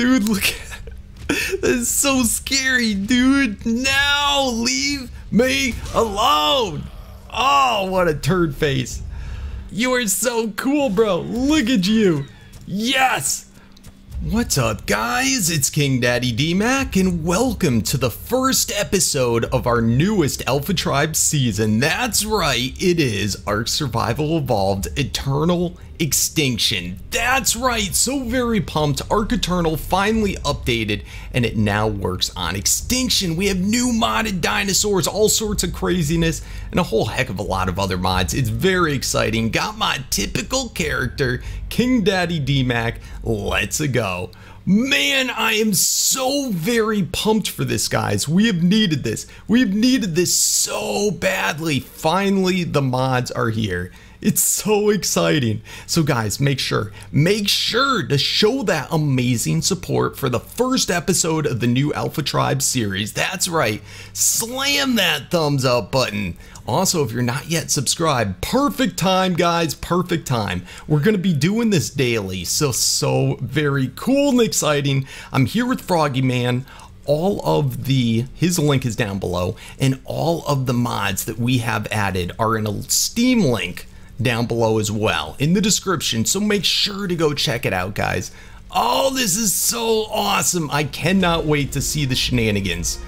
Dude, look at it. That's so scary, dude. Now leave me alone. Oh, what a turd face. You are so cool, bro. Look at you. Yes. What's up, guys? It's King Daddy DMAC, and welcome to the first episode of our newest Alpha Tribe season. That's right, it is Ark Survival Evolved Eternal Extinction. That's right, so very pumped. Ark Eternal finally updated, and it now works on Extinction. We have new modded dinosaurs, all sorts of craziness, and a whole heck of a lot of other mods. It's very exciting. Got my typical character, King Daddy DMAC. Let's-a go. Man, I am so very pumped for this, guys. We have needed this. We've needed this so badly. Finally, the mods are here. It's so exciting. So guys, make sure to show that amazing support for the first episode of the new Alpha Tribe series. That's right. Slam that thumbs up button. Also, if you're not yet subscribed, perfect time, guys, perfect time. We're going to be doing this daily. So very cool and exciting. I'm here with Froggy Man. All of his link is down below, and all of the mods that we have added are in a Steam link down below as well in the description, so make sure to go check it out, guys. Oh, this is so awesome. I cannot wait to see the shenanigans.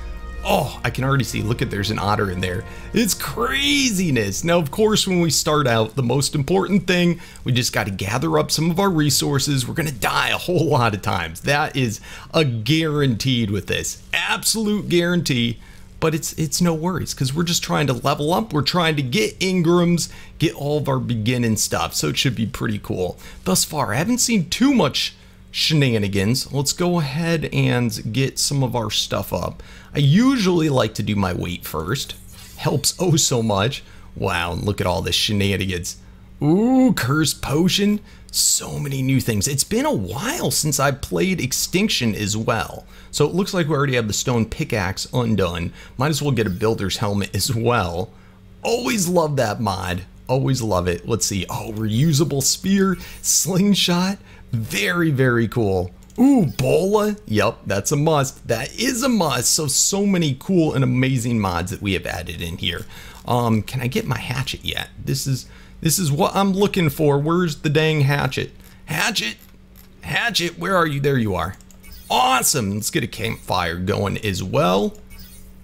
Oh, I can already see, look at, there's an otter in there. It's craziness. Now, of course, when we start out, the most important thing, we just got to gather up some of our resources. We're going to die a whole lot of times. That is a guaranteed with this, absolute guarantee. But it's no worries, because we're just trying to level up. We're trying to get Ingrams, get all of our beginning stuff. So it should be pretty cool. Thus far, I haven't seen too much shenanigans. Let's go ahead and get some of our stuff up. I usually like to do my weight first. Helps oh so much. Wow, look at all this shenanigans. Ooh, cursed potion. So many new things. It's been a while since I played Extinction as well. So it looks like we already have the stone pickaxe undone. Might as well get a builder's helmet as well. Always love that mod. Always love it. Let's see. Oh, reusable spear, slingshot. Very, very cool. Ooh, bola. Yep, that's a must. That is a must. So many cool and amazing mods that we have added in here. Can I get my hatchet yet? This is what I'm looking for. Where's the dang hatchet? Hatchet? Hatchet, where are you? There you are. Awesome. Let's get a campfire going as well.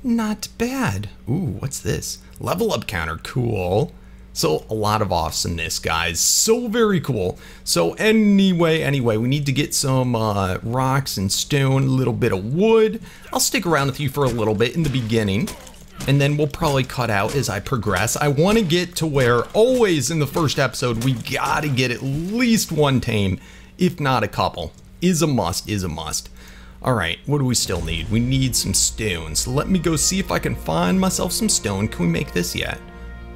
Not bad. Ooh, what's this? Level up counter. Cool. So a lot of awesomeness, guys. So very cool. So anyway, we need to get some rocks and stone, a little bit of wood. I'll stick around with you for a little bit in the beginning, and then we'll probably cut out as I progress. I want to get to where, always in the first episode, we got to get at least one tame, if not a couple. Is a must, is a must. All right, what do we still need? We need some stone. So let me go see if I can find myself some stone. Can we make this yet?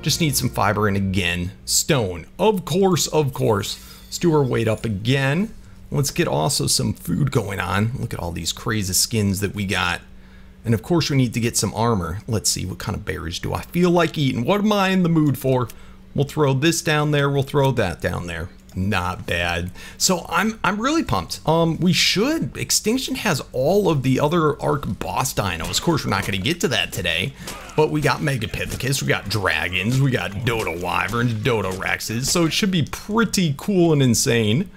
Just need some fiber and, again, stone. Of course, of course. Let's do our weight up again. Let's get also some food going on. Look at all these crazy skins that we got. And of course we need to get some armor. Let's see, what kind of berries do I feel like eating? What am I in the mood for? We'll throw this down there. We'll throw that down there. Not bad. So I'm really pumped. We should. Extinction has all of the other Ark boss dinos. Of course, we're not going to get to that today, but we got Megapithecus, we got dragons, we got Dodo Wyverns, Dodo Rexes. So it should be pretty cool and insane.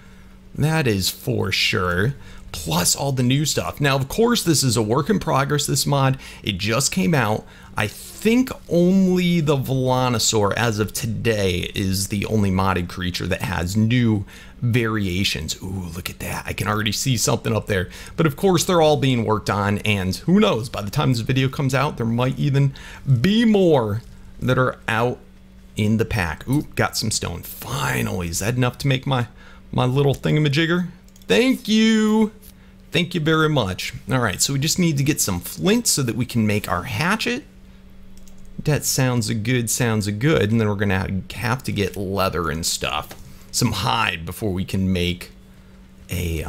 That is for sure. Plus all the new stuff. Now, of course, this is a work in progress, this mod. It just came out. I think only the Velonasaur, as of today, is the only modded creature that has new variations. Ooh, look at that. I can already see something up there. But of course, they're all being worked on, and who knows, by the time this video comes out, there might even be more that are out in the pack. Ooh, got some stone. Finally, is that enough to make my little thingamajigger? Thank you. Thank you very much. All right, so we just need to get some flint so that we can make our hatchet. That sounds good. And then we're gonna have to get leather and stuff, some hide, before we can make a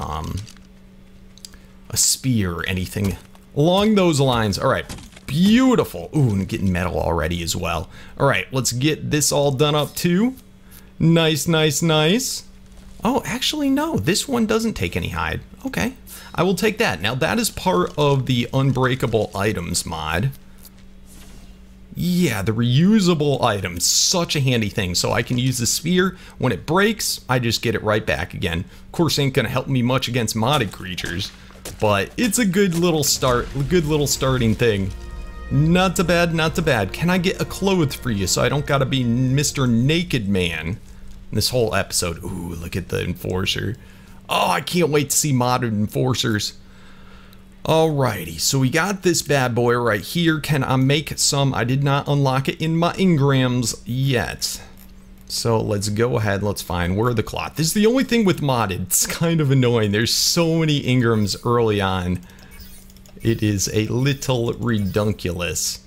spear or anything along those lines. All right, beautiful. Ooh, and getting metal already as well. All right, let's get this all done up too. Nice. Oh, actually, no, this one doesn't take any hide. Okay. I will take that. Now that is part of the Unbreakable Items mod. Yeah, the reusable item, such a handy thing. So I can use the sphere. When it breaks, I just get it right back again. Of course, ain't gonna help me much against modded creatures, but it's a good little start, good little starting thing. Not too bad, not too bad. Can I get a clothes for you so I don't gotta be Mr. Naked Man this whole episode? Ooh, look at the Enforcer. Oh, I can't wait to see modded Enforcers. Alrighty, so we got this bad boy right here. Can I make some? I did not unlock it in my Ingrams yet. So let's go ahead, let's find where the cloth. This is the only thing with modded. It's kind of annoying. There's so many Ingrams early on. It is a little redunculous.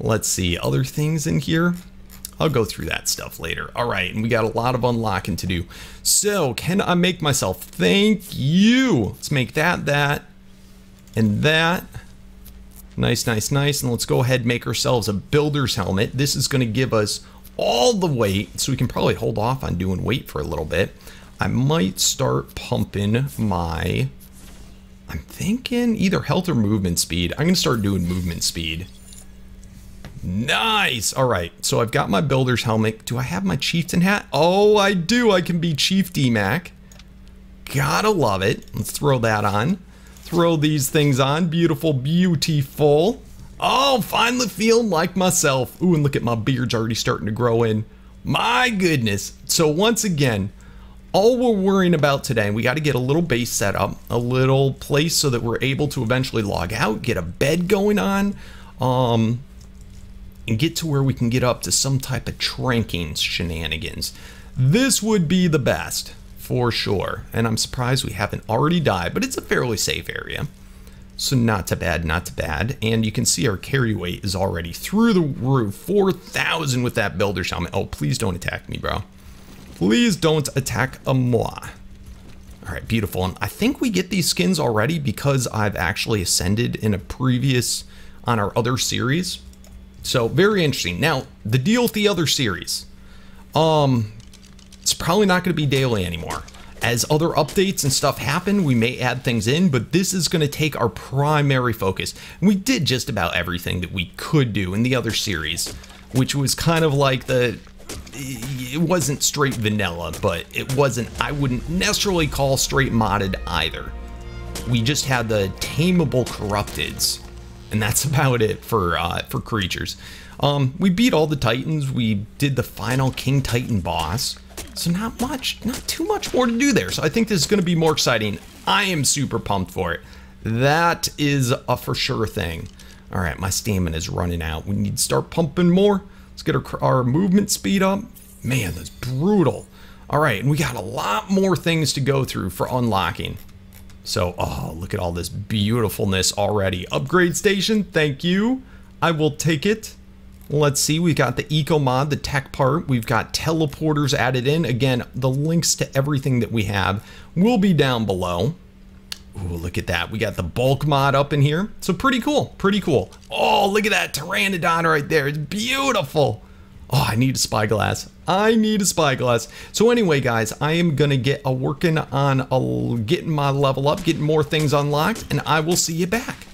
Let's see, other things in here? I'll go through that stuff later. Alright, and we got a lot of unlocking to do. So, can I make myself? Thank you! Let's make that. And that, nice, and let's go ahead and make ourselves a builder's helmet. This is going to give us all the weight, so we can probably hold off on doing weight for a little bit. I might start pumping my, I'm thinking either health or movement speed. I'm going to start doing movement speed. Nice! Alright, so I've got my builder's helmet. Do I have my chieftain hat? Oh, I do! I can be Chief DMAC. Gotta love it. Let's throw that on. Throw these things on. Beautiful, beautiful. Oh, finally feeling like myself. Ooh, and look at my beard's already starting to grow in. My goodness. So once again, all we're worrying about today, we got to get a little base set up, a little place so that we're able to eventually log out, get a bed going on, and get to where we can get up to some type of tranking shenanigans. This would be the best. For sure, and I'm surprised we haven't already died, but it's a fairly safe area. So not too bad, not too bad. And you can see our carry weight is already through the roof, 4,000 with that builder's helmet. Oh, please don't attack me, bro. Please don't attack a moi. All right, beautiful. And I think we get these skins already because I've actually ascended in a previous, on our other series. So very interesting. Now, the deal with the other series. It's probably not going to be daily anymore. As other updates and stuff happen, we may add things in, but this is going to take our primary focus. And we did just about everything that we could do in the other series, which was kind of like the, it wasn't straight vanilla, but it wasn't, I wouldn't necessarily call straight modded either. We just had the tameable corrupteds, and that's about it for creatures. We beat all the Titans. We did the final King Titan boss. So not much, not too much more to do there. So I think this is going to be more exciting. I am super pumped for it. That is a for sure thing. All right, my stamina is running out. We need to start pumping more. Let's get our movement speed up. Man, that's brutal. All right, and we got a lot more things to go through for unlocking. So, oh, look at all this beautifulness already. Upgrade station, thank you. I will take it. Let's see, we've got the eco mod, the tech part. We've got teleporters added in. Again, the links to everything that we have will be down below. Ooh, look at that. We got the bulk mod up in here. So pretty cool, pretty cool. Oh, look at that Pteranodon right there. It's beautiful. Oh, I need a spyglass. I need a spyglass. So anyway, guys, I am going to get a working on getting my level up, getting more things unlocked, and I will see you back.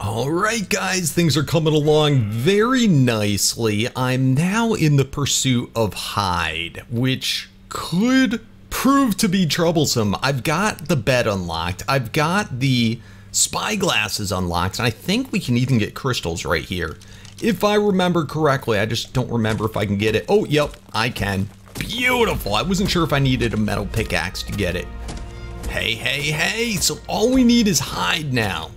All right, guys, things are coming along very nicely. I'm now in the pursuit of hide, which could prove to be troublesome. I've got the bed unlocked. I've got the spyglasses unlocked. And I think we can even get crystals right here. If I remember correctly, I just don't remember if I can get it. Oh, yep, I can. Beautiful. I wasn't sure if I needed a metal pickaxe to get it. Hey, hey, hey. So all we need is hide now.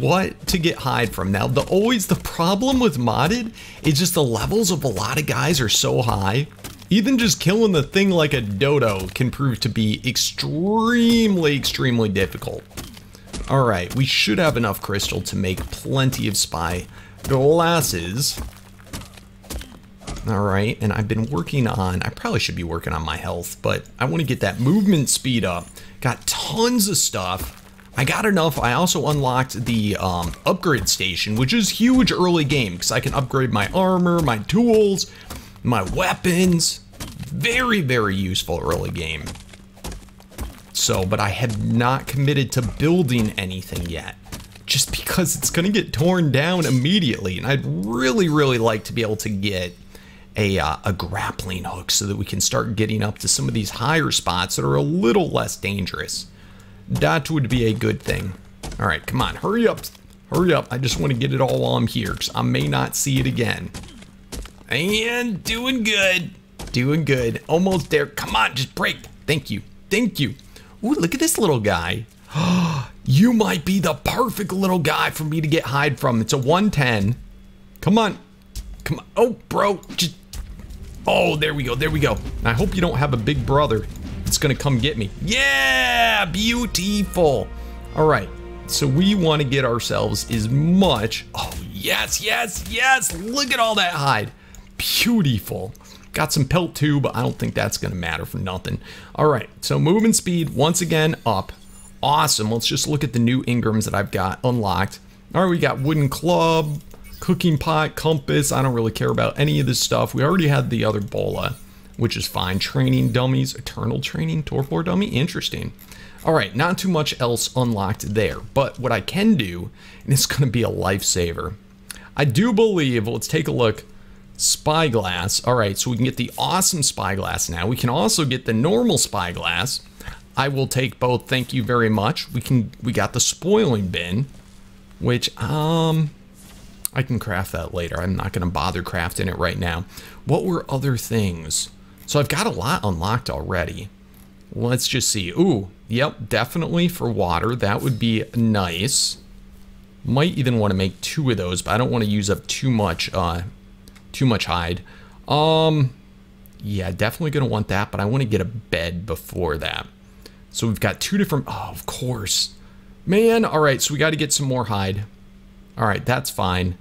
What to get hide from. Now, always the problem with modded is just the levels of a lot of guys are so high. Even just killing the thing like a dodo can prove to be extremely, extremely difficult. All right, we should have enough crystal to make plenty of spy glasses. All right, and I've been working on, I probably should be working on my health, but I want to get that movement speed up. Got tons of stuff. I got enough. I also unlocked the upgrade station, which is huge early game because I can upgrade my armor, my tools, my weapons. Very, very useful early game. so, but I have not committed to building anything yet, just because it's gonna get torn down immediately, and I'd really, really like to be able to get a grappling hook so that we can start getting up to some of these higher spots that are a little less dangerous. That would be a good thing. All right, come on, hurry up. Hurry up, I just want to get it all while I'm here, because I may not see it again. And doing good. Doing good. Almost there. Come on, just break. Thank you. Thank you. Ooh, look at this little guy. You might be the perfect little guy for me to get hide from. It's a 110. Come on. Come on. Oh, bro. Just... Oh, there we go. There we go. I hope you don't have a big brother that's going to come get me. Yeah, beautiful. All right. So we want to get ourselves as much. Oh, yes, yes, yes. Look at all that hide. Beautiful. Got some pelt too, but I don't think that's going to matter for nothing. All right. So movement speed once again up. Awesome. Let's just look at the new Ingrams that I've got unlocked. All right. We got wooden club, cooking pot, compass. I don't really care about any of this stuff. We already had the other bola, which is fine. Training dummies, eternal training, torpor dummy. Interesting. All right, not too much else unlocked there, but what I can do, and it's gonna be a lifesaver. I do believe, let's take a look, spyglass. All right, so we can get the awesome spyglass now. We can also get the normal spyglass. I will take both, thank you very much. We got the spoiling bin, which I can craft that later. I'm not gonna bother crafting it right now. What were other things? So I've got a lot unlocked already. Let's just see. Ooh, yep, definitely for water. That would be nice. Might even want to make two of those, but I don't want to use up too much hide. Yeah, definitely going to want that, but I want to get a bed before that. So we've got two different... Oh, of course. Man, all right, so we got to get some more hide. All right, that's fine.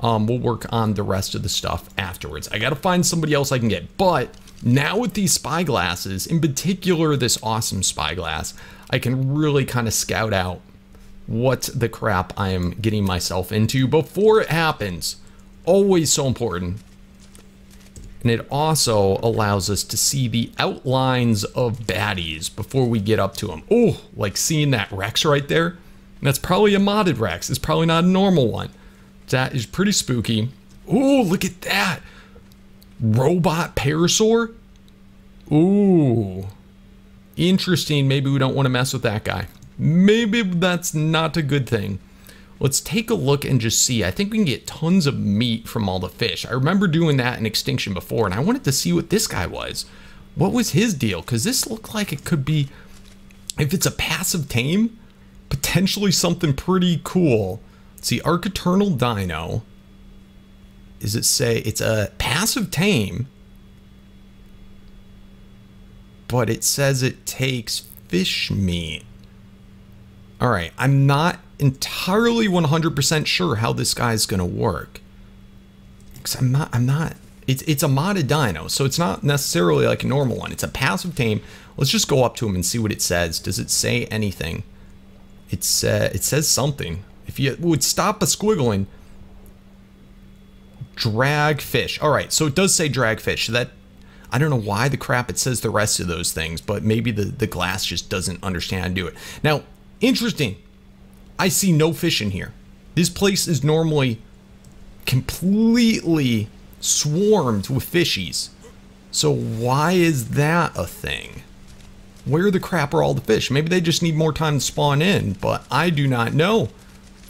We'll work on the rest of the stuff afterwards. I got to find somebody else I can get, but... Now with these spyglasses, in particular this awesome spyglass, I can really kind of scout out what the crap I am getting myself into before it happens. Always so important. And it also allows us to see the outlines of baddies before we get up to them. Oh, like seeing that Rex right there? And that's probably a modded Rex. It's probably not a normal one. That is pretty spooky. Oh, look at that. Robot Parasaur? Ooh. Interesting. Maybe we don't want to mess with that guy. Maybe that's not a good thing. Let's take a look and just see. I think we can get tons of meat from all the fish. I remember doing that in Extinction before, and I wanted to see what this guy was. What was his deal? Because this looked like it could be, if it's a passive tame, potentially something pretty cool. Let's see, Ark Eternal Dino. Is it say it's a passive tame, but it says it takes fish meat. All right, I'm not entirely 100% sure how this guy's gonna work. Cause I'm not. It's a modded dino, so it's not necessarily like a normal one. It's a passive tame. Let's just go up to him and see what it says. Does it say anything? It says something. If you would stop a squiggling. Drag fish. All right, so it does say drag fish. That I don't know why the crap it says the rest of those things, but maybe the glass just doesn't understand how to do it. Now, interesting. I see no fish in here. This place is normally completely swarmed with fishies. So why is that a thing? Where the crap are all the fish? Maybe they just need more time to spawn in, but I do not know.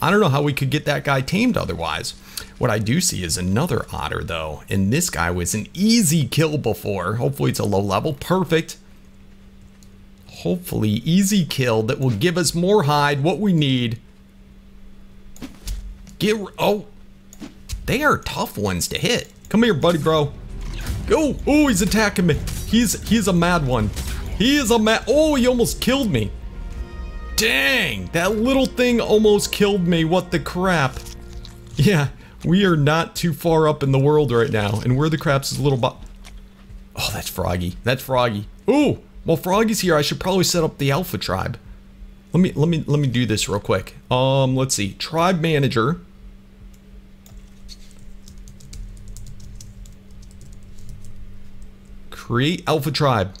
I don't know how we could get that guy tamed otherwise. What I do see is another otter though, and this guy was an easy kill before. Hopefully it's a low level, perfect. Hopefully easy kill that will give us more hide, what we need. Oh, they are tough ones to hit. Come here, buddy, bro. Go, oh, he's attacking me. He's a mad one. He is a mad, oh, he almost killed me. Dang, that little thing almost killed me. What the crap? Yeah, we are not too far up in the world right now. And where the crap's is little bot. Oh, that's Froggy. That's Froggy. Ooh, well, Froggy's here. I should probably set up the Alpha Tribe. Let me do this real quick. Let's see. Tribe manager. Create Alpha Tribe.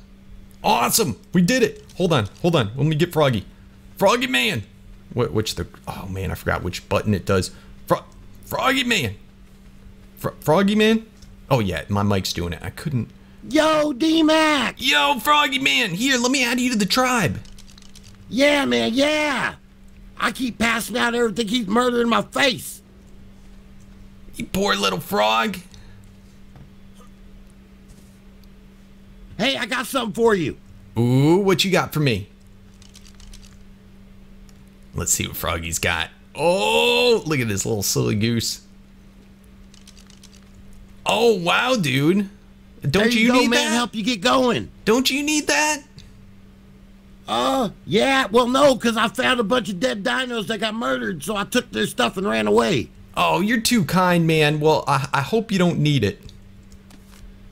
Awesome! We did it! Hold on, hold on. Let me get Froggy. Froggy Man! Which the... Oh, man, I forgot which button it does. Froggy Man! Froggy Man? Oh, yeah, my mic's doing it. I couldn't... Yo, DMAC! Yo, Froggy Man! Here, let me add you to the tribe! Yeah, man, yeah! I keep passing out everything he's murdering my face! You poor little frog! Hey, I got something for you! Ooh, what you got for me? Let's see what Froggy's got. Oh, look at this little silly goose. Oh, wow, dude. Don't you need that? Help you get going. Don't you need that? Yeah. Well, no, because I found a bunch of dead dinos that got murdered, so I took their stuff and ran away. Oh, you're too kind, man. Well, I hope you don't need it.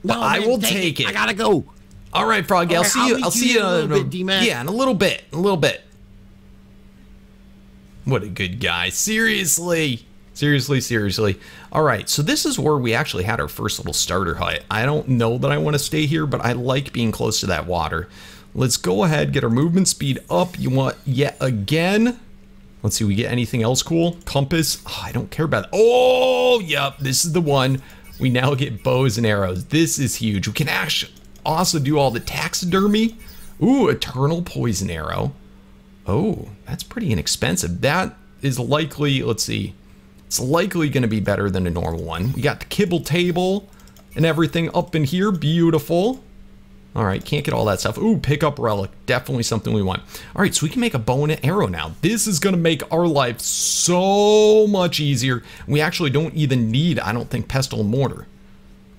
No, I will take it. I gotta go. All right, Froggy. I'll see you. I'll see you in a little bit, D-Man. Yeah, in a little bit. A little bit. What a good guy. Seriously. Seriously, seriously. All right, so this is where we actually had our first little starter hut. I don't know that I want to stay here, but I like being close to that water. Let's go ahead, get our movement speed up. You want yet again? Let's see, we get anything else cool? Compass. Oh, I don't care about it. Oh, yep, this is the one. We now get bows and arrows. This is huge. We can actually also do all the taxidermy. Ooh, eternal poison arrow. Oh, that's pretty inexpensive. That is likely, let's see, it's likely gonna be better than a normal one. We got the kibble table and everything up in here, beautiful. All right, can't get all that stuff. Ooh, pick up relic, definitely something we want. All right, so we can make a bow and an arrow now. This is gonna make our life so much easier. We actually don't even need, I don't think, pestle and mortar.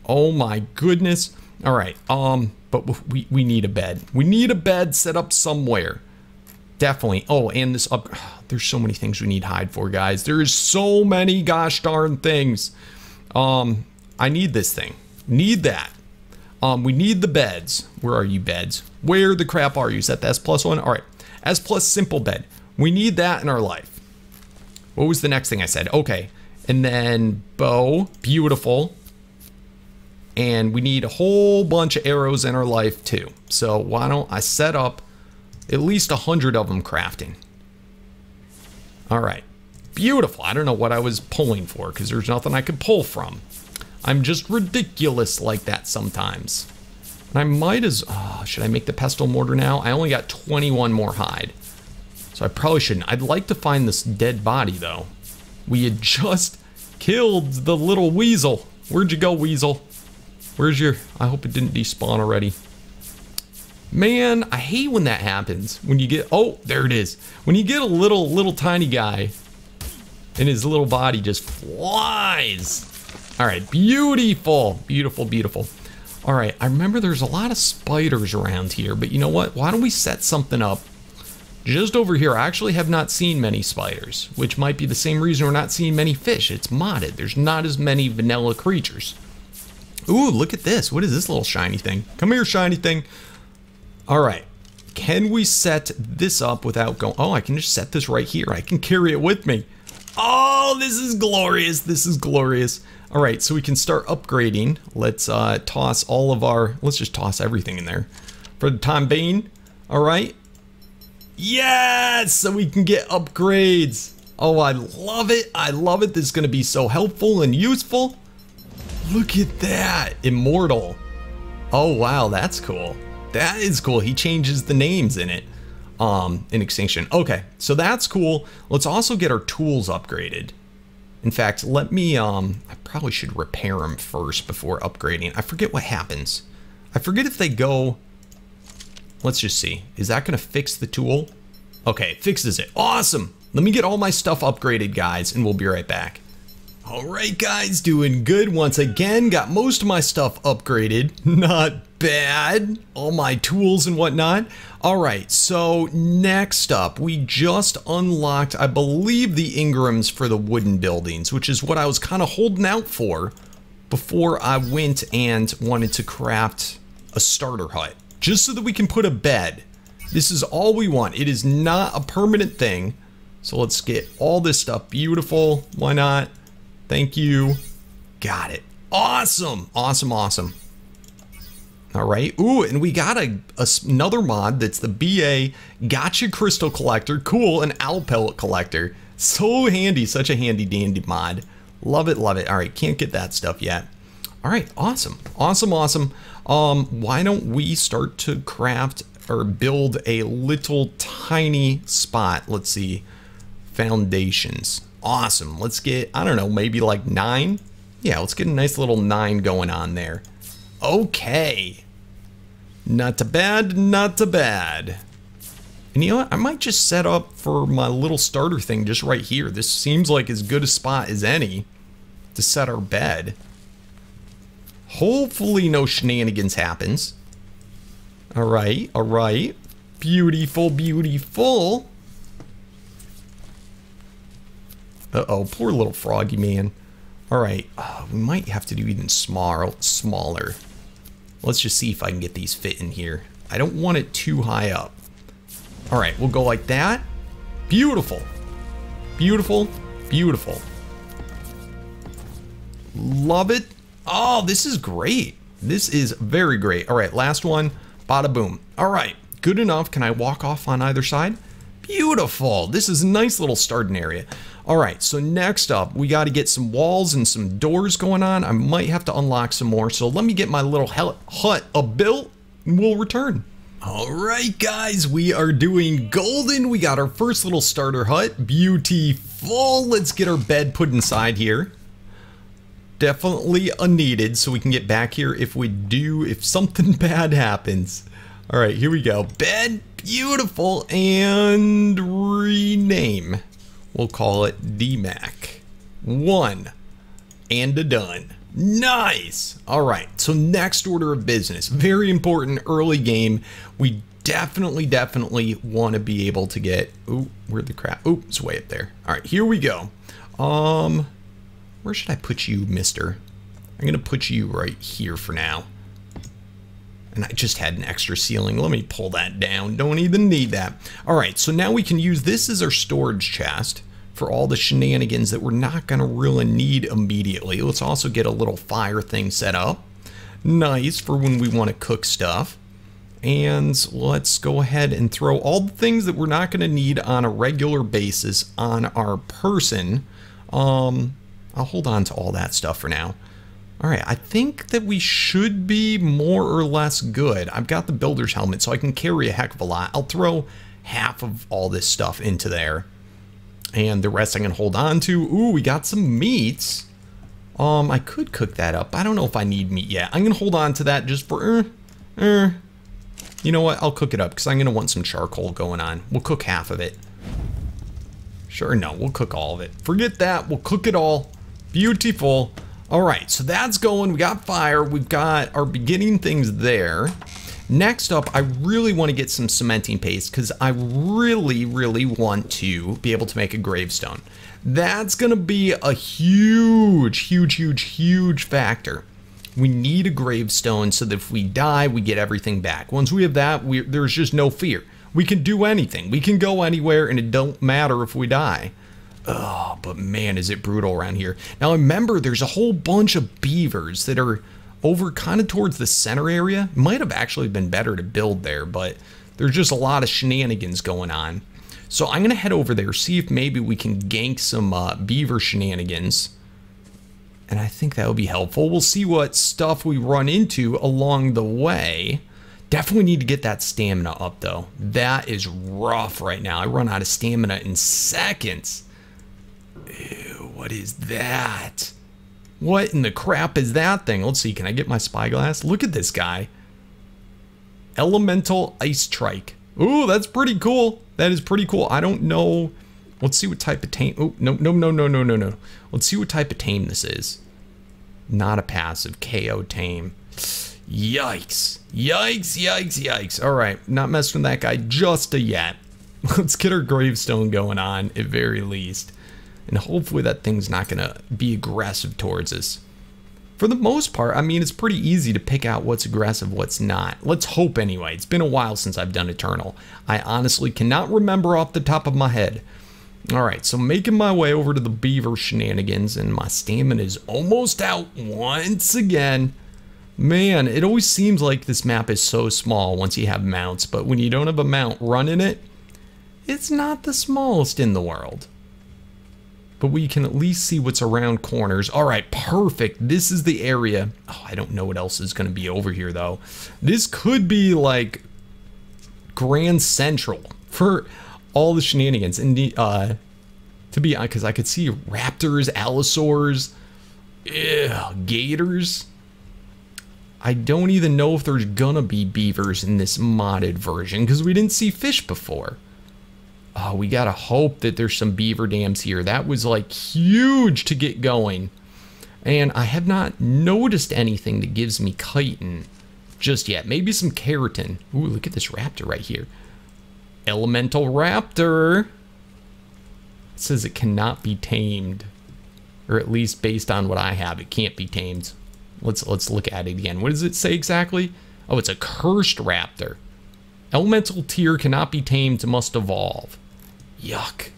Oh my goodness. All right, but we need a bed. We need a bed set up somewhere. Definitely. Oh, and this up. There's so many things we need hide for, guys. There is so many gosh darn things. I need this thing. Need that. We need the beds. Where are you, beds? Where the crap are you? Is that the S plus one? All right. S plus simple bed. We need that in our life. What was the next thing I said? Okay. And then bow. Beautiful. And we need a whole bunch of arrows in our life too. So why don't I set up at least 100 of them crafting. All right, beautiful. I don't know what I was pulling for because there's nothing I could pull from. I'm just ridiculous like that sometimes. And I might as, oh, should I make the pestle mortar now? I only got 21 more hide. So I probably shouldn't. I'd like to find this dead body though. We had just killed the little weasel. Where'd you go, weasel? Where's your, I hope it didn't despawn already. Man, I hate when that happens. When you get, oh, there it is. When you get a little tiny guy and his little body just flies. All right, beautiful, beautiful, beautiful. All right, I remember there's a lot of spiders around here, but you know what? Why don't we set something up just over here? I actually have not seen many spiders, which might be the same reason we're not seeing many fish. It's modded. There's not as many vanilla creatures. Ooh, look at this. What is this little shiny thing? Come here, shiny thing. All right, can we set this up without going, oh, I can just set this right here. I can carry it with me. Oh, this is glorious, this is glorious. All right, so we can start upgrading. Let's toss all of our, let's just toss everything in there for the time being. All right, yes, so we can get upgrades. Oh, I love it, I love it. This is gonna be so helpful and useful. Look at that, immortal. Oh, wow, that's cool. That is cool. He changes the names in it, in Extinction. Okay, so that's cool. Let's also get our tools upgraded. In fact, let me, I probably should repair them first before upgrading. I forget what happens. I forget if they go, let's just see. Is that gonna fix the tool? Okay, it fixes it. Awesome. Let me get all my stuff upgraded, guys, and we'll be right back. All right, guys, doing good once again. Got most of my stuff upgraded. Not bad, all my tools and whatnot. All right, so next up, we just unlocked, I believe, the Ingrams for the wooden buildings, which is what I was kind of holding out for before I went and wanted to craft a starter hut, just so that we can put a bed. This is all we want. It is not a permanent thing. So let's get all this stuff. Beautiful, why not? Thank you. Got it. Awesome, awesome, awesome. All right. Ooh, and we got another mod that's the BA Gacha Crystal Collector. Cool, an Owl Pellet Collector. So handy, such a handy dandy mod. Love it, love it. All right, can't get that stuff yet. All right, awesome, awesome, awesome. Why don't we start to craft or build a little tiny spot? Let's see, foundations. Awesome. Let's get, I don't know, maybe like 9. Yeah, let's get a nice little 9 going on there. Okay, not too bad, not too bad. And you know what, I might just set up for my little starter thing just right here. This seems like as good a spot as any to set our bed. Hopefully no shenanigans happens. Alright, alright. Beautiful, beautiful. Uh-oh, poor little Froggy Man. Alright, oh, we might have to do even smaller. Let's just see if I can get these fit in here. I don't want it too high up. Alright, we'll go like that. Beautiful. Beautiful, beautiful. Love it. Oh, this is great. This is very great. Alright, last one. Bada boom. Alright, good enough. Can I walk off on either side? Beautiful. This is a nice little starting area. All right, so next up, we got to get some walls and some doors going on. I might have to unlock some more. So let me get my little hut built and we'll return. All right, guys, we are doing golden. We got our first little starter hut. Beautiful. Let's get our bed put inside here. Definitely unneeded, so we can get back here if something bad happens. All right, here we go. Bed, beautiful, and rename. We'll call it DMAC. One and a done. Nice. All right, so next order of business, very important early game. We definitely want to be able to get, ooh, where'd the crap, ooh, it's way up there. All right, here we go. Where should I put you, mister? I'm gonna put you right here for now. And I just had an extra ceiling. Let me pull that down. Don't even need that. All right, so now we can use this as our storage chest for all the shenanigans that we're not going to really need immediately. Let's also get a little fire thing set up. Nice for when we want to cook stuff. And let's go ahead and throw all the things that we're not going to need on a regular basis on our person. I'll hold on to all that stuff for now. All right, I think that we should be more or less good. I've got the builder's helmet, so I can carry a heck of a lot. I'll throw half of all this stuff into there. And the rest I can hold on to. Ooh, we got some meats. I could cook that up. I don't know if I need meat yet. I'm going to hold on to that just for... You know what? I'll cook it up because I'm going to want some charcoal going on. We'll cook half of it. Sure, no, we'll cook all of it. Forget that. We'll cook it all. Beautiful. All right, so that's going. We got fire. We've got our beginning things there. Next up, I really want to get some cementing paste because I really want to be able to make a gravestone. That's going to be a huge factor. We need a gravestone so that if we die, we get everything back. Once we have that, there's just no fear. We can do anything. We can go anywhere, and it don't matter if we die. Oh, but man, is it brutal around here. Now remember, there's a whole bunch of beavers that are over kind of towards the center area. Might have actually been better to build there, but there's just a lot of shenanigans going on. So I'm going to head over there, see if maybe we can gank some beaver shenanigans. And I think that would be helpful. We'll see what stuff we run into along the way. Definitely need to get that stamina up though. That is rough right now. I run out of stamina in seconds. Ew, what is that? What in the crap is that thing? Let's see, can I get my spyglass? Look at this guy. Elemental Ice Trike. Ooh, that's pretty cool. That is pretty cool. I don't know. Let's see what type of tame. Oh, no. Let's see what type of tame this is. Not a passive. KO tame. Yikes. Yikes. All right, not messing with that guy just yet. Let's get our gravestone going on at very least. And hopefully that thing's not going to be aggressive towards us. For the most part, I mean, it's pretty easy to pick out what's aggressive, what's not. Let's hope anyway. It's been a while since I've done Eternal. I honestly cannot remember off the top of my head. All right, so making my way over to the beaver shenanigans, and my stamina is almost out once again. Man, it always seems like this map is so small once you have mounts, but when you don't have a mount running it, it's not the smallest in the world. But we can at least see what's around corners. All right, perfect. This is the area. Oh, I don't know what else is going to be over here, though. This could be, like, Grand Central for all the shenanigans. And the, to be honest, because I could see raptors, allosaurs, gators. I don't even know if there's gonna be beavers in this modded version because we didn't see fish before. Oh, we gotta hope that there's some beaver dams here. That was like huge to get going. And I have not noticed anything that gives me chitin just yet. Maybe some keratin. Ooh, look at this raptor right here. Elemental Raptor. It says it cannot be tamed. Or at least based on what I have, it can't be tamed. Let's look at it again. What does it say exactly? Oh, it's a cursed raptor. Elemental tier cannot be tamed, must evolve. Yuck.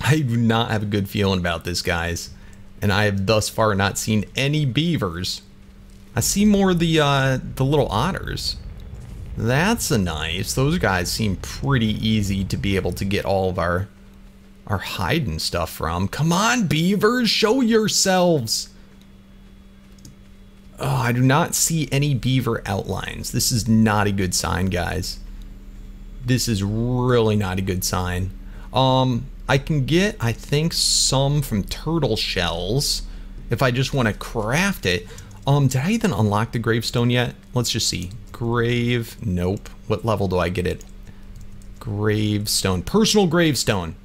I do not have a good feeling about this, guys. And I have thus far not seen any beavers. I see more of the little otters. That's a nice. Those guys seem pretty easy to be able to get all of our hiding stuff from. Come on, beavers, show yourselves. Oh, I do not see any beaver outlines. This is not a good sign, guys. This is really not a good sign. I can get, I think, some from turtle shells if I just want to craft it. Did I even unlock the gravestone yet? Let's just see. Grave, nope. What level do I get it? Gravestone, personal gravestone.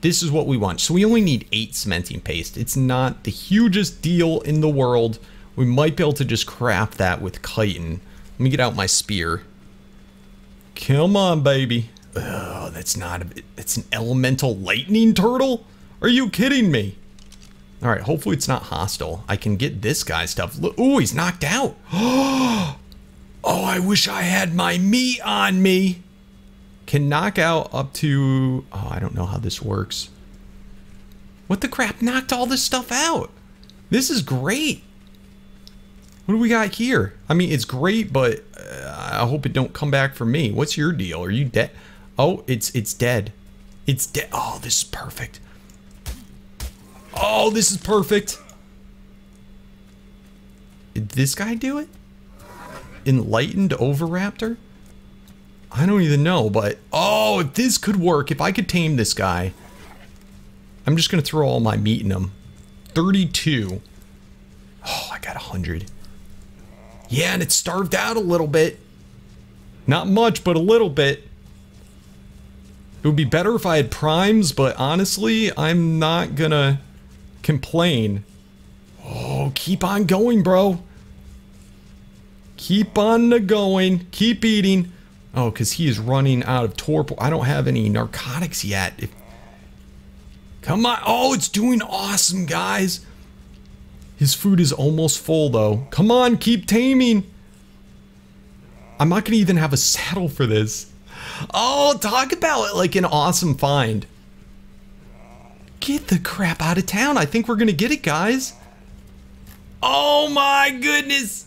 This is what we want. So we only need 8 cementing paste. It's not the hugest deal in the world. We might be able to just craft that with chitin. Let me get out my spear. Come on, baby. Oh, that's not a... It's an elemental lightning turtle? Are you kidding me? All right, hopefully it's not hostile. I can get this guy's stuff. Look, ooh, he's knocked out. Oh, I wish I had my meat on me. Can knock out up to... Oh, I don't know how this works. What the crap? Knocked all this stuff out. This is great. What do we got here? I mean, it's great, but I hope it don't come back for me. What's your deal? Are you dead? Oh, it's dead. It's dead. Oh, this is perfect. Oh, this is perfect. Did this guy do it? Enlightened over raptor? I don't even know, but oh, if this could work, if I could tame this guy, I'm just going to throw all my meat in him. 32. Oh, I got 100. Yeah, and it's starved out a little bit. Not much, but a little bit. It would be better if I had primes, but honestly, I'm not gonna complain. Oh, keep on going, bro. Keep on going. Keep eating. Oh, because he is running out of torpor. I don't have any narcotics yet. Come on. Oh, it's doing awesome, guys. His food is almost full, though. Come on, keep taming. I'm not going to even have a saddle for this. Oh, talk about it like an awesome find. Get the crap out of town. I think we're going to get it, guys. Oh, my goodness.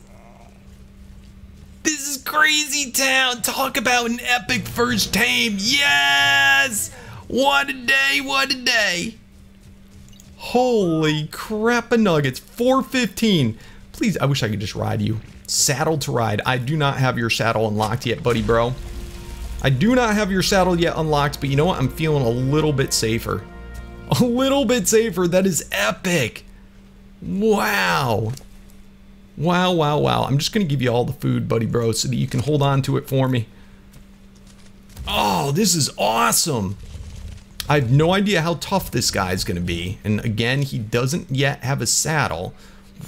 This is crazy town. Talk about an epic first tame. Yes. What a day. What a day. Holy crap a nuggets, 415. Please, I wish I could just ride you. Saddle to ride. I do not have your saddle unlocked yet, buddy bro. I do not have your saddle yet unlocked, but you know what? I'm feeling a little bit safer. A little bit safer. That is epic. Wow. Wow, wow, wow. I'm just going to give you all the food, buddy bro, so that you can hold on to it for me. Oh, this is awesome. I have no idea how tough this guy's going to be. And again, he doesn't yet have a saddle.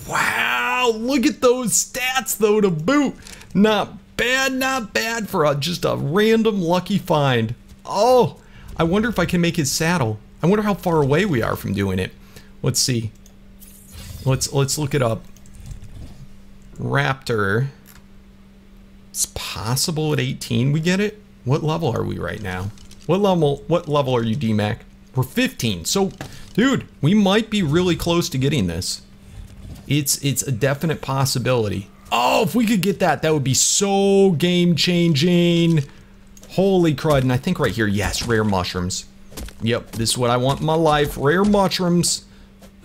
Wow, look at those stats, though, to boot. Not bad for just a random lucky find. Oh, I wonder if I can make his saddle. I wonder how far away we are from doing it. Let's see. Let's look it up. Raptor. It's possible at 18 we get it. What level are we right now? What level are you, DMAC? We're 15. So, dude, we might be really close to getting this. It's a definite possibility. Oh, if we could get that, that would be so game-changing. Holy crud. And I think right here, yes, rare mushrooms. Yep, this is what I want in my life, rare mushrooms.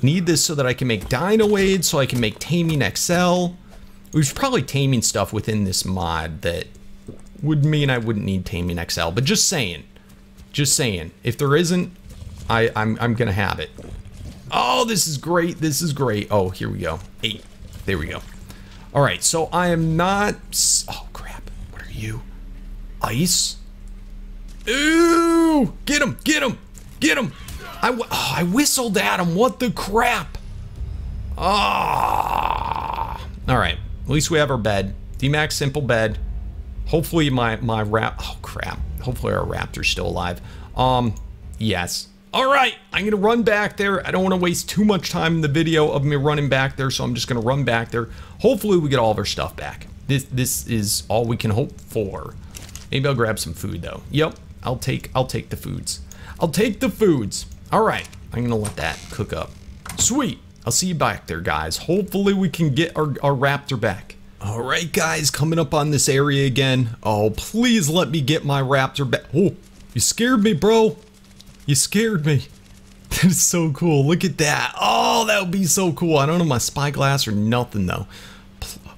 Need this so that I can make Dino Aid, so I can make Taming XL. There's probably taming stuff within this mod that would mean I wouldn't need Taming XL, but just saying. If there isn't, I'm gonna have it. Oh, this is great, this is great. Oh, here we go, 8, there we go. All right, so I am not, oh crap, what are you? Ice? Ooh, get him. I whistled at him, what the crap? Ah. Oh. All right, at least we have our bed. DMAC simple bed. Hopefully my oh crap. Hopefully our raptor's still alive. Yes. All right, I'm gonna run back there. I don't wanna waste too much time in the video of me running back there, so I'm just gonna run back there. Hopefully we get all of our stuff back. This is all we can hope for. Maybe I'll grab some food though. Yep, I'll take the foods. I'll take the foods. All right, I'm gonna let that cook up. Sweet, I'll see you back there, guys. Hopefully we can get our raptor back. All right, guys, coming up on this area again. Oh, please let me get my raptor back. Oh, you scared me, bro. You scared me. That is so cool, look at that. Oh, that would be so cool. I don't have my spyglass or nothing though.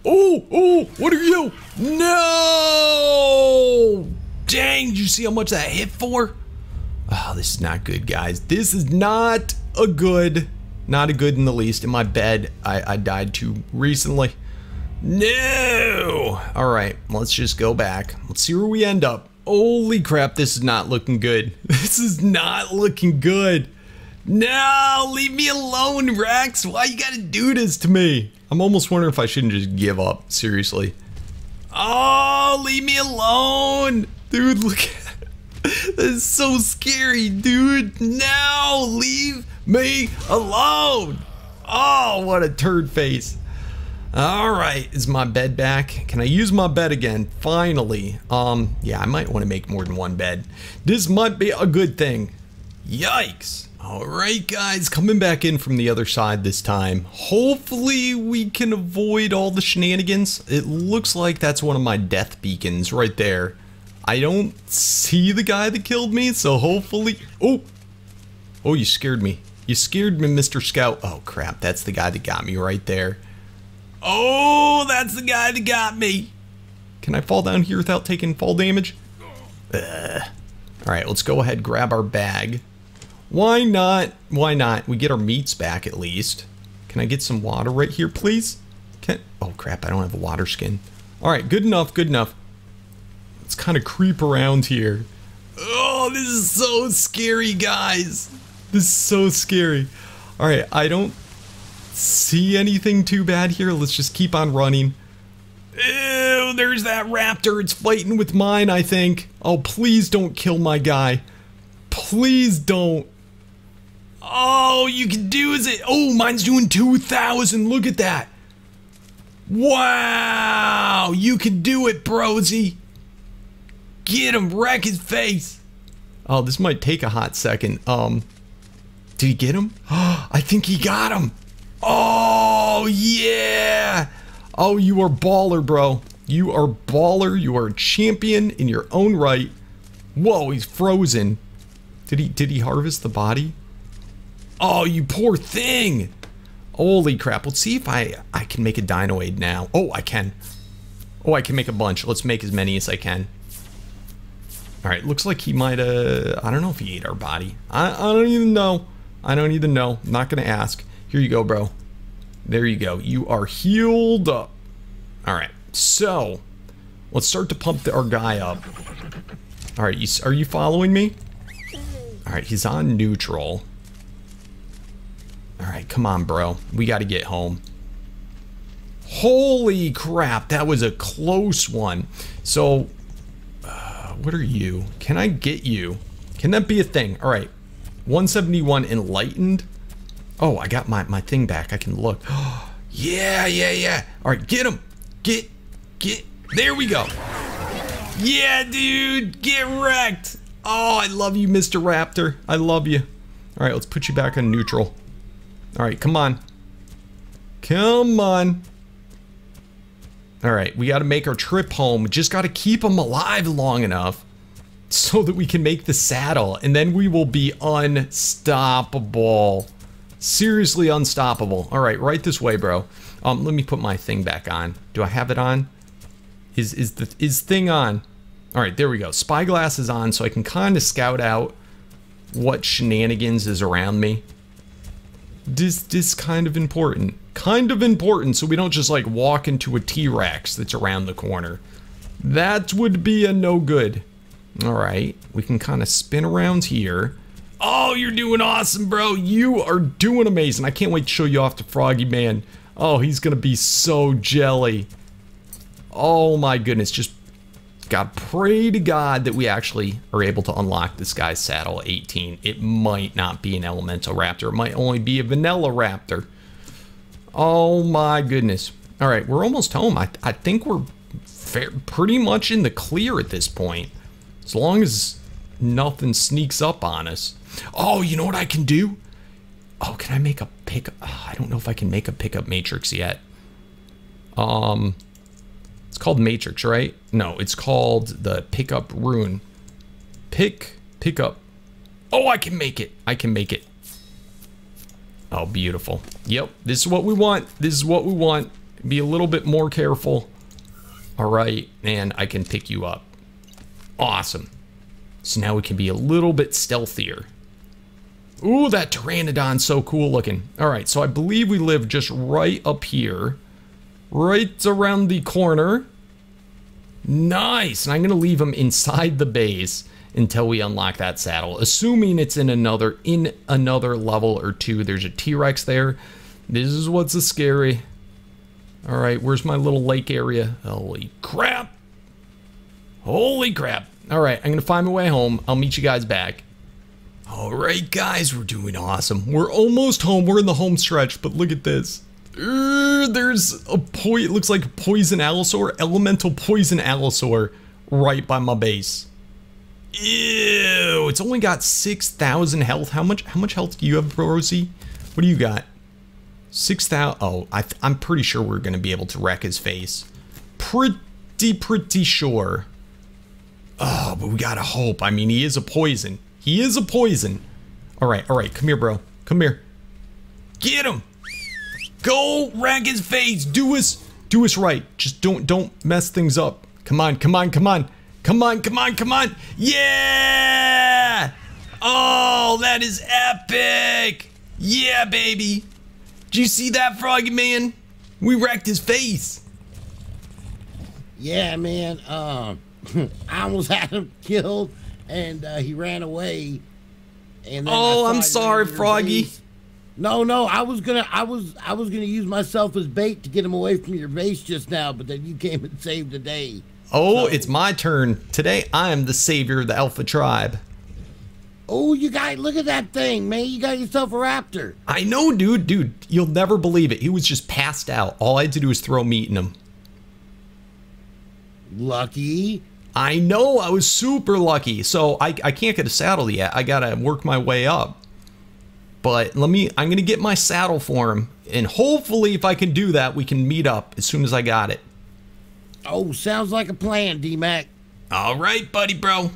Oh, what are you? No! Dang, did you see how much that hit for? Oh, this is not good, guys. This is not a good in the least. In my bed, I died too recently. No! All right, let's just go back. Let's see where we end up. Holy crap, this is not looking good. This is not looking good. No, leave me alone, Rex. Why you gotta do this to me? I'm almost wondering if I shouldn't just give up, seriously. Oh, leave me alone. Dude, look at it. This is so scary, dude. No, leave me alone. Oh, what a turd face. All right, is my bed back? Can I use my bed again? Finally. Yeah, I might wanna make more than one bed. This might be a good thing. Yikes. All right, guys, coming back in from the other side this time. Hopefully we can avoid all the shenanigans. It looks like that's one of my death beacons right there. I don't see the guy that killed me, so hopefully, oh, you scared me. You scared me, Mr. Scout. Oh crap, that's the guy that got me right there. Oh, that's the guy that got me. Can I fall down here without taking fall damage? All right, let's go ahead, grab our bag. Why not? Why not? We get our meats back at least. Can I get some water right here, please? Oh crap, I don't have a water skin. All right, good enough, good enough. Let's kind of creep around here. Oh, this is so scary, guys. This is so scary. All right, I don't see anything too bad here. Let's just keep on running. Ew, there's that raptor. It's fighting with mine, I think. Oh, please don't kill my guy. Please don't. Oh, you can do it. Oh, mine's doing 2,000. Look at that. Wow. You can do it, brosy. Get him. Wreck his face. Oh, this might take a hot second. Did he get him? I think he got him. Oh, yeah. Oh, you are baller, bro. You are baller. You are a champion in your own right. Whoa, he's frozen. Did he harvest the body? Oh, you poor thing. Holy crap. Let's see if I can make a Dino Aid now. Oh, I can. Oh, I can make a bunch. Let's make as many as I can. All right, looks like he might, I don't know if he ate our body. I don't even know. I don't even know. I'm not gonna ask. Here you go, bro. There you go. You are healed up. All right, so let's start to pump our guy up. All right, are you following me? All right, he's on neutral. All right, come on, bro. We got to get home. Holy crap, that was a close one. So, what are you? Can I get you? Can that be a thing? All right, 171 enlightened. Oh, I got my thing back. I can look. Yeah. All right, get him. Get. There we go. Yeah, dude, get wrecked. Oh, I love you, Mr. Raptor. I love you. All right, let's put you back on neutral. All right, come on. Come on. All right, we got to make our trip home. Just got to keep them alive long enough so that we can make the saddle, and then we will be unstoppable. Seriously unstoppable. All right, right this way, bro. Let me put my thing back on. Do I have it on? Is thing on? All right, there we go. Spyglass is on, so I can kind of scout out what shenanigans is around me. This kind of important. Kind of important, so we don't just like walk into a T-Rex that's around the corner. That would be a no good. All right, we can kind of spin around here. Oh, you're doing awesome, bro. You are doing amazing. I can't wait to show you off to Froggy Man. Oh, he's gonna be so jelly. Oh my goodness, just God, pray to God that we actually are able to unlock this guy's saddle 18. It might not be an Elemental Raptor. It might only be a Vanilla Raptor. Oh my goodness. All right, we're almost home. I think we're pretty much in the clear at this point. As long as nothing sneaks up on us. Oh, you know what I can do? Oh, can I make a pickup? Oh, I don't know if I can make a pickup matrix yet. It's called Matrix, right? No, it's called the Pickup Rune. Pickup. Oh, I can make it. I can make it. Oh, beautiful. Yep, this is what we want. This is what we want. Be a little bit more careful. All right, and I can pick you up. Awesome. So now we can be a little bit stealthier. Ooh, that Pteranodon's so cool looking. All right, so I believe we live just right up here. Right around the corner. Nice. And I'm going to leave him inside the base until we unlock that saddle. Assuming it's in another level or two. There's a T-Rex there. This is what's a scary. All right, where's my little lake area? Holy crap. Holy crap. All right, I'm going to find my way home. I'll meet you guys back. All right, guys, we're doing awesome. We're almost home. We're in the home stretch, but look at this. There's a it looks like Poison Allosaur, Elemental Poison Allosaur, right by my base. Ew, it's only got 6,000 health. How much health do you have, Rosie? What do you got? 6,000. Oh, I'm pretty sure we're going to be able to wreck his face. Pretty sure. Oh, but we got to hope. I mean, he is a poison. He is a poison. All right, come here, bro. Come here. Get him. Go wreck his face. Do us right. Just don't mess things up. Come on, come on, come on. Come on, come on, come on. Yeah! Oh, that is epic. Yeah, baby. Did you see that, Froggy Man? We wrecked his face. Yeah, man. I almost had him killed, and he ran away. And then I'm sorry, Froggy. Face. No, I was gonna use myself as bait to get him away from your base just now, but then you came and saved the day. Oh, so. It's my turn today. I am the savior of the Alpha Tribe. Oh, you guys, look at that thing, man! You got yourself a raptor. I know, dude. You'll never believe it. He was just passed out. All I had to do was throw meat in him. Lucky. I know. I was super lucky. So I can't get a saddle yet. I gotta work my way up. But I'm going to get my saddle for him. And hopefully if I can do that, we can meet up as soon as I got it. Oh, sounds like a plan, DMAC. All right, buddy, bro.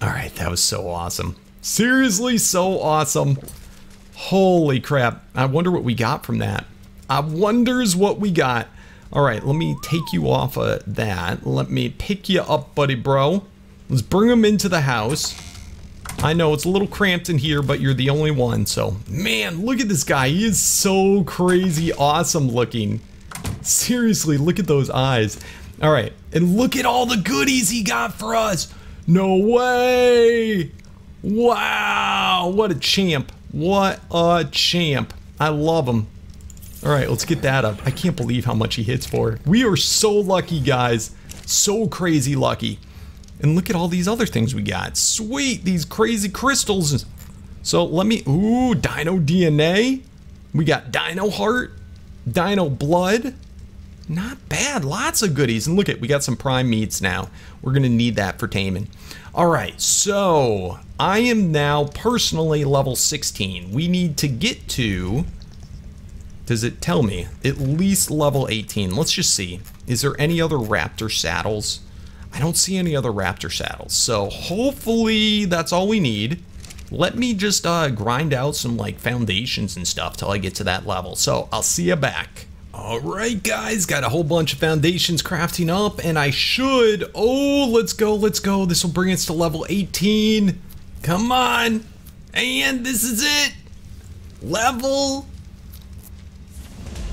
All right, that was so awesome. Seriously, so awesome. Holy crap. I wonder what we got from that. I wonders what we got. All right, let me take you off of that. Let me pick you up, buddy, bro. Let's bring him into the house. I know it's a little cramped in here, but you're the only one. So, man, look at this guy. He is so crazy awesome looking. Seriously, look at those eyes. All right, and look at all the goodies he got for us. No way. Wow, what a champ. What a champ. I love him. All right, let's get that up. I can't believe how much he hits for. We are so lucky, guys. So crazy lucky. And look at all these other things we got. Sweet, these crazy crystals. So let me, ooh, Dino DNA. We got Dino Heart, Dino Blood. Not bad, lots of goodies. And look at, we got some prime meats now. We're gonna need that for taming. All right, so I am now personally level 16. We need to get to Does it tell me? At least level 18. Let's just see. Is there any other Raptor saddles? I don't see any other Raptor saddles. So hopefully that's all we need. Let me just grind out some like foundations and stuff till I get to that level. So I'll see you back. All right, guys, got a whole bunch of foundations crafting up, and I should. Oh, let's go, let's go. This will bring us to level 18. Come on. And this is it. Level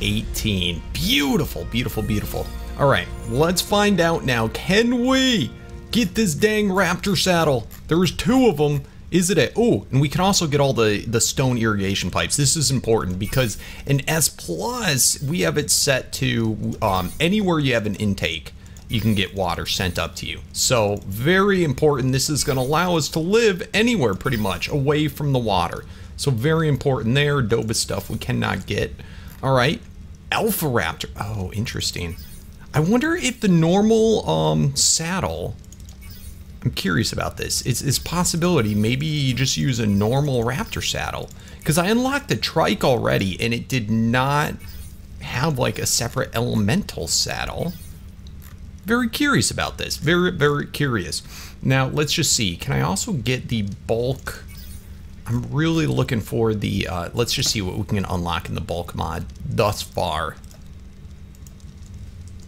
18. Beautiful, beautiful, beautiful. All right, let's find out now. Can we get this dang Raptor saddle? There was two of them. Is it a, oh, and we can also get all the stone irrigation pipes. This is important because in S plus, we have it set to anywhere you have an intake, you can get water sent up to you. So very important. This is gonna allow us to live anywhere pretty much away from the water. So very important there. Doba stuff we cannot get. All right, Alpha Raptor. Oh, interesting. I wonder if the normal saddle, I'm curious about this. It's possibility maybe you just use a normal Raptor saddle, because I unlocked the trike already and it did not have like a separate elemental saddle. Very curious about this. Very, very curious. Now let's just see. Can I also get the bulk? I'm really looking for the, let's just see what we can unlock in the bulk mod thus far.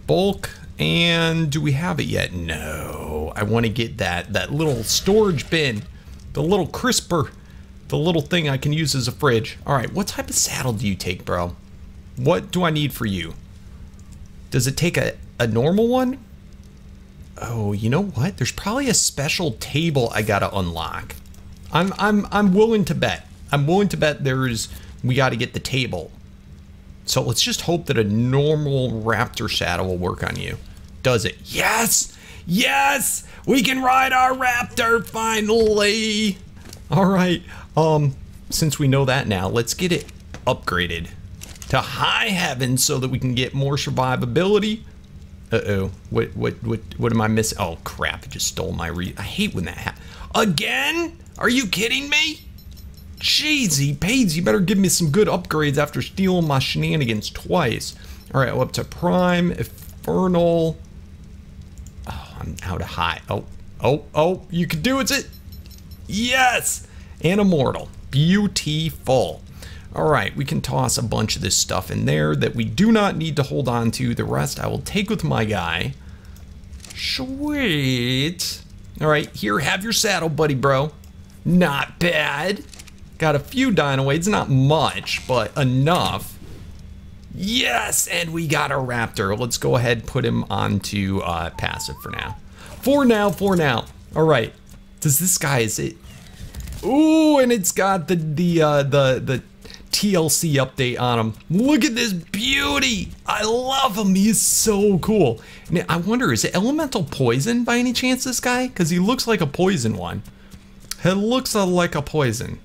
Bulk. And do we have it yet? No, I want to get that little storage bin, the little crisper, the little thing I can use as a fridge. All right, what type of saddle do you take, bro? What do I need for you? Does it take a normal one? Oh, you know what? There's probably a special table I gotta unlock. I'm willing to bet. I'm willing to bet we gotta get the table. So let's just hope that a normal Raptor saddle will work on you. Does it? Yes! Yes! We can ride our Raptor finally! All right, since we know that now, let's get it upgraded to high heaven so that we can get more survivability. Uh-oh, what am I missing? Oh crap, it just stole my I hate when that happens. Again? Are you kidding me? Jeezy, Paige, you better give me some good upgrades after stealing my shenanigans twice. All right, up to Prime, Infernal. Oh, I'm out of high. Oh, you can do it. Yes, and Immortal, beautiful. All right, we can toss a bunch of this stuff in there that we do not need to hold on to. The rest I will take with my guy. Sweet. All right, here, have your saddle, buddy, bro. Not bad. Got a few dinoids, not much, but enough. Yes, and we got a Raptor. Let's go ahead and put him onto passive for now. For now. All right. Does this guy, is it? Ooh, and it's got the TLC update on him. Look at this beauty. I love him. He is so cool. And I wonder, is it elemental poison by any chance, this guy? Because he looks like a poison one. He looks like a poison.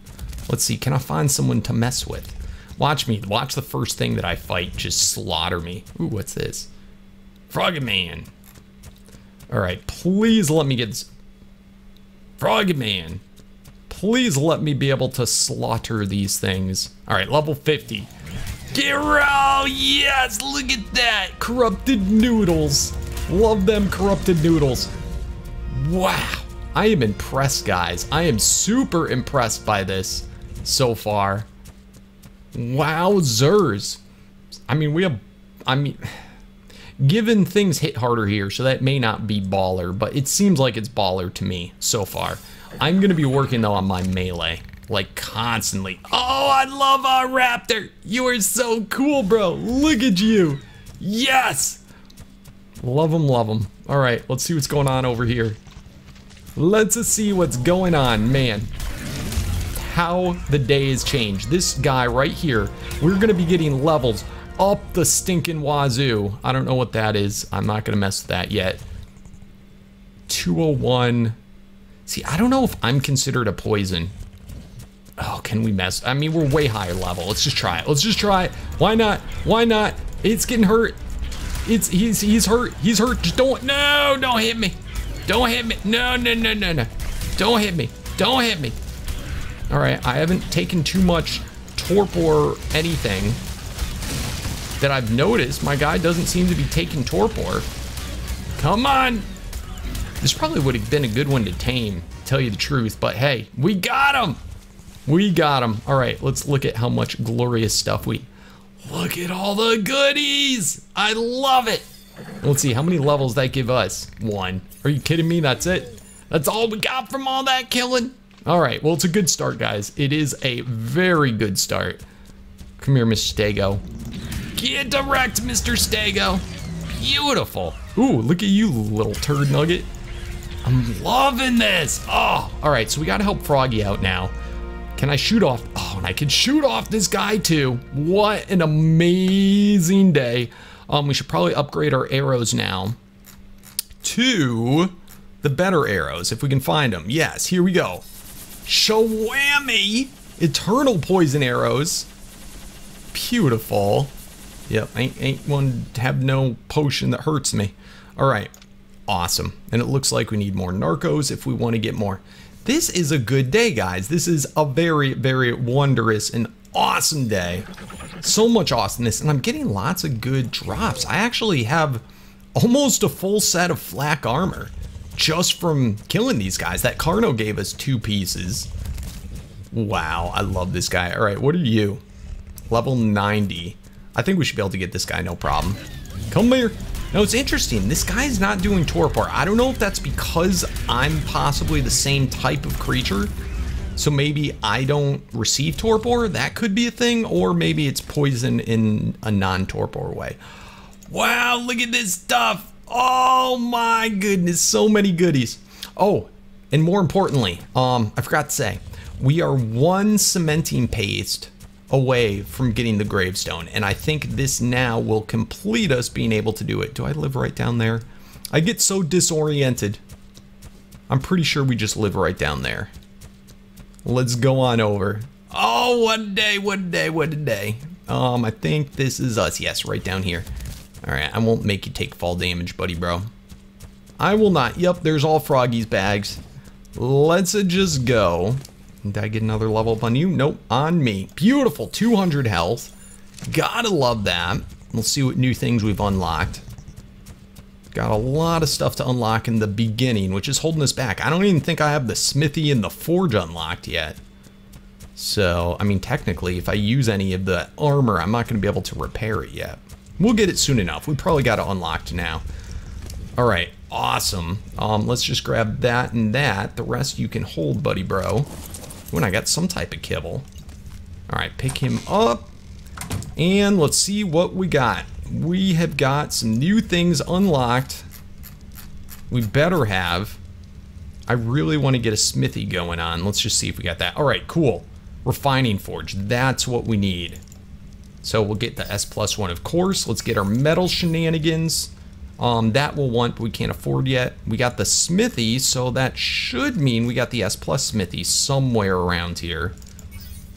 Let's see, can I find someone to mess with? Watch me, watch the first thing that I fight just slaughter me. Ooh, what's this? Froggy Man. All right, please let me get this. Froggy Man. Please let me be able to slaughter these things. All right, level 50. Giro, yes, look at that. Corrupted Noodles. Love them Corrupted Noodles. Wow, I am impressed, guys. I am super impressed by this. So far, wowzers. I mean, given things hit harder here, so that may not be baller, but it seems like it's baller to me so far. I'm gonna be working though on my melee, like constantly. Oh, I love our Raptor. You are so cool, bro. Look at you. Yes. Love him, love him. All right, let's see what's going on over here. Let's see what's going on, man. How the day has changed. This guy right here, we're gonna be getting levels up the stinking wazoo. I don't know what that is. I'm not gonna mess with that yet. 201. See, I don't know if I'm considered a poison. Oh, can we mess? I mean, we're way higher level. Let's just try it. Why not? It's getting hurt. He's hurt. Just don't. No, don't hit me. No. Don't hit me. All right, I haven't taken too much torpor or anything. that I've noticed. My guy doesn't seem to be taking Torpor. Come on. This probably would have been a good one to tame, to tell you the truth, but hey, we got him. We got him. All right, let's look at how much glorious stuff we... Look at all the goodies. I love it. Let's see, how many levels that give us? 1. Are you kidding me? That's it? That's all we got from all that killing? All right, well, it's a good start, guys. It is a very good start. Come here, Mr. Stego. Get direct, Mr. Stego. Beautiful. Ooh, look at you, little turd nugget. I'm loving this. Oh, all right, so we gotta help Froggy out now. Can I shoot off? Oh, and I can shoot off this guy too. What an amazing day. We should probably upgrade our arrows now to the better arrows if we can find them. Yes, here we go. Shawammy! Eternal poison arrows. Beautiful. Yep, ain't one have no potion that hurts me. All right, awesome. And it looks like we need more narcos if we want to get more. This is a good day, guys. This is a very, very wondrous and awesome day. So much awesomeness, and I'm getting lots of good drops. I actually have almost a full set of flak armor just from killing these guys. That Carno gave us 2 pieces. Wow, I love this guy. All right, what are you? Level 90. I think we should be able to get this guy, no problem. Come here. Now, it's interesting. This guy's not doing Torpor. I don't know if that's because I'm possibly the same type of creature. So maybe I don't receive Torpor. That could be a thing. Or maybe it's poison in a non-Torpor way. Wow, look at this stuff. Oh, my goodness. So many goodies. Oh, and more importantly, I forgot to say, we are 1 cementing paste away from getting the gravestone, and I think this now will complete us being able to do it. Do I live right down there? I get so disoriented. I'm pretty sure we just live right down there. Let's go on over. Oh, what a day. I think this is us. Yes, right down here. All right, I won't make you take fall damage, buddy, bro. I will not. Yep, there's all Froggy's bags. Let's just go. Did I get another level up on you? Nope, on me. Beautiful, 200 health. Gotta love that. We'll see what new things we've unlocked. Got a lot of stuff to unlock in the beginning, which is holding us back. I don't even think I have the smithy and the forge unlocked yet. So, I mean, technically, if I use any of the armor, I'm not gonna be able to repair it yet. We'll get it soon enough. We probably got it unlocked now. All right, awesome. Let's just grab that and that. The rest you can hold, buddy bro. When I got some type of kibble. All right, pick him up. And let's see what we got. We have got some new things unlocked. We better have. I really want to get a smithy going on. Let's just see if we got that. All right, cool. Refining forge, that's what we need. So we'll get the S plus one, of course. Let's get our metal shenanigans. That we'll want, but we can't afford yet. We got the smithy, so that should mean we got the S plus smithy somewhere around here.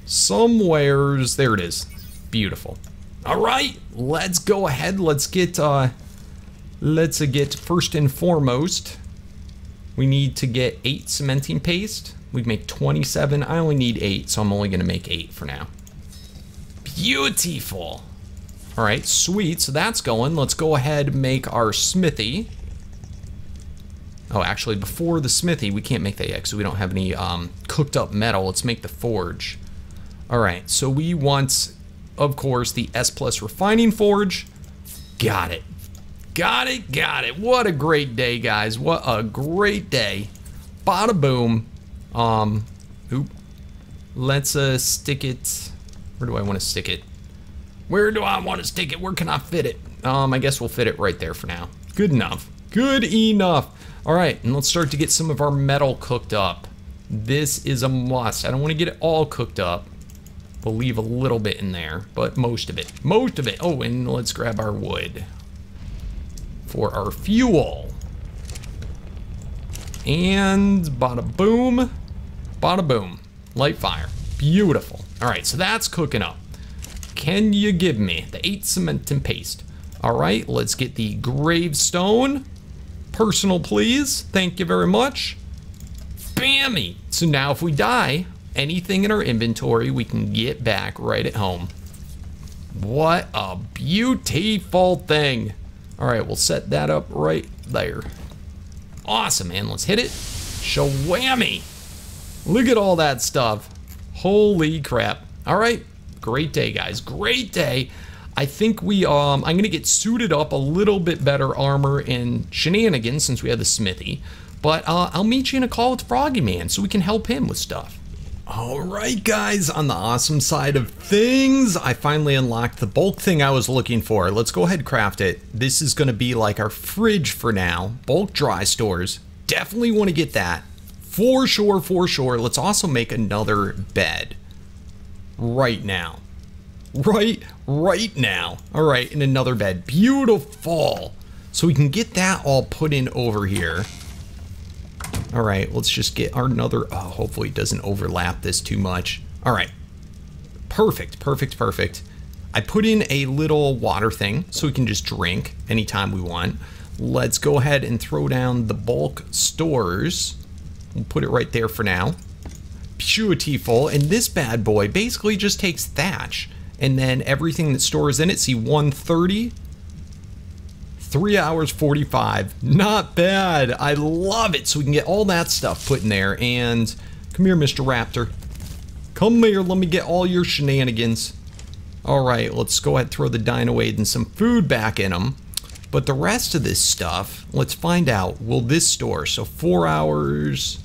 Somewheres, there it is. Beautiful. All right, let's go ahead. Let's get first and foremost, we need to get 8 cementing paste. We make 27, I only need 8, so I'm only gonna make 8 for now. Beautiful. All right, sweet, so that's going. Let's go ahead and make our smithy. Oh, actually, before the smithy, we can't make that yet because we don't have any cooked up metal. Let's make the forge. All right, so we want, of course, the S plus refining forge. Got it, got it, got it. What a great day, guys. What a great day. Bada boom. Oop. Let's stick it, where do I want to stick it? Where do I want to stick it? Where can I fit it? I guess we'll fit it right there for now. Good enough. Good enough. All right, and let's start to get some of our metal cooked up. This is a must. I don't want to get it all cooked up. We'll leave a little bit in there, but most of it. Most of it. Oh, and let's grab our wood for our fuel. And bada boom. Bada boom. Light fire. Beautiful. All right, so that's cooking up. Can you give me the 8 cement and paste? All right, let's get the gravestone. Personal, please. Thank you very much. Bammy. So now if we die, anything in our inventory, we can get back right at home. What a beautiful thing. All right, we'll set that up right there. Awesome, man. Let's hit it. Shawammy. Look at all that stuff. Holy crap. All right. Great day, guys. Great day. I think we, I'm going to get suited up a little bit better armor and shenanigans since we had the smithy. But I'll meet you in a call with Froggy Man so we can help him with stuff. All right, guys, on the awesome side of things, I finally unlocked the bulk thing I was looking for. Let's go ahead and craft it. This is going to be like our fridge for now. Bulk dry stores. Definitely want to get that. For sure, for sure. Let's also make another bed. Right now. Right now. All right, and another bed. Beautiful. So we can get that all put in over here. All right, let's just get our another, oh, hopefully it doesn't overlap this too much. All right, perfect, perfect, perfect. I put in a little water thing so we can just drink anytime we want. Let's go ahead and throw down the bulk stores. We'll put it right there for now. Beautiful, and this bad boy basically just takes thatch and then everything that stores in it, see 130. 3 hours 45, not bad. I love it. So we can get all that stuff put in there. And come here, Mr. Raptor. Come here, let me get all your shenanigans. All right, let's go ahead and throw the Dinoid and some food back in them. But the rest of this stuff, let's find out, will this store? So 4 hours.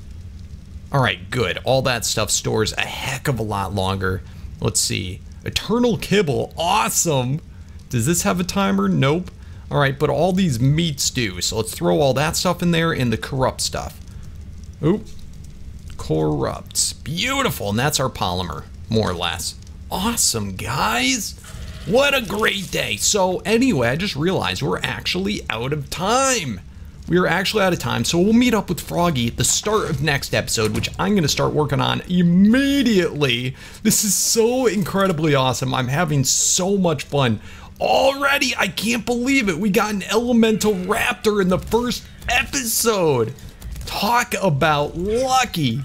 All right, good. All that stuff stores a heck of a lot longer. Let's see. Eternal Kibble, awesome. Does this have a timer? Nope. All right, but all these meats do. So let's throw all that stuff in there and the corrupt stuff. Oop, corrupts, beautiful. And that's our polymer, more or less. Awesome, guys. What a great day. So anyway, I just realized we're actually out of time. We are actually out of time. So we'll meet up with Froggy at the start of next episode, which I'm going to start working on immediately. This is so incredibly awesome. I'm having so much fun. Already, I can't believe it. We got an Elemental Raptor in the first episode. Talk about lucky.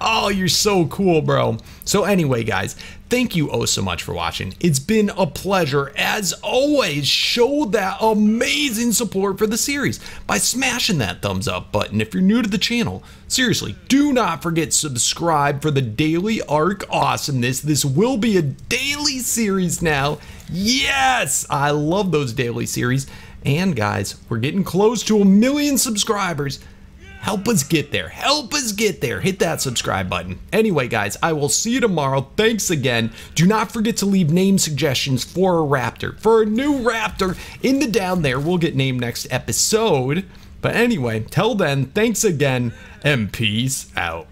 Oh, you're so cool, bro. So anyway, guys, thank you oh so much for watching. It's been a pleasure. As always, show that amazing support for the series by smashing that thumbs up button. If you're new to the channel, seriously, do not forget to subscribe for the daily Ark awesomeness. This will be a daily series now. Yes, I love those daily series. And guys, we're getting close to 1 million subscribers. Help us get there. Help us get there. Hit that subscribe button. Anyway, guys, I will see you tomorrow. Thanks again. Do not forget to leave name suggestions for a raptor, for a new raptor in the down there. We'll get named next episode. But anyway, till then, thanks again and peace out.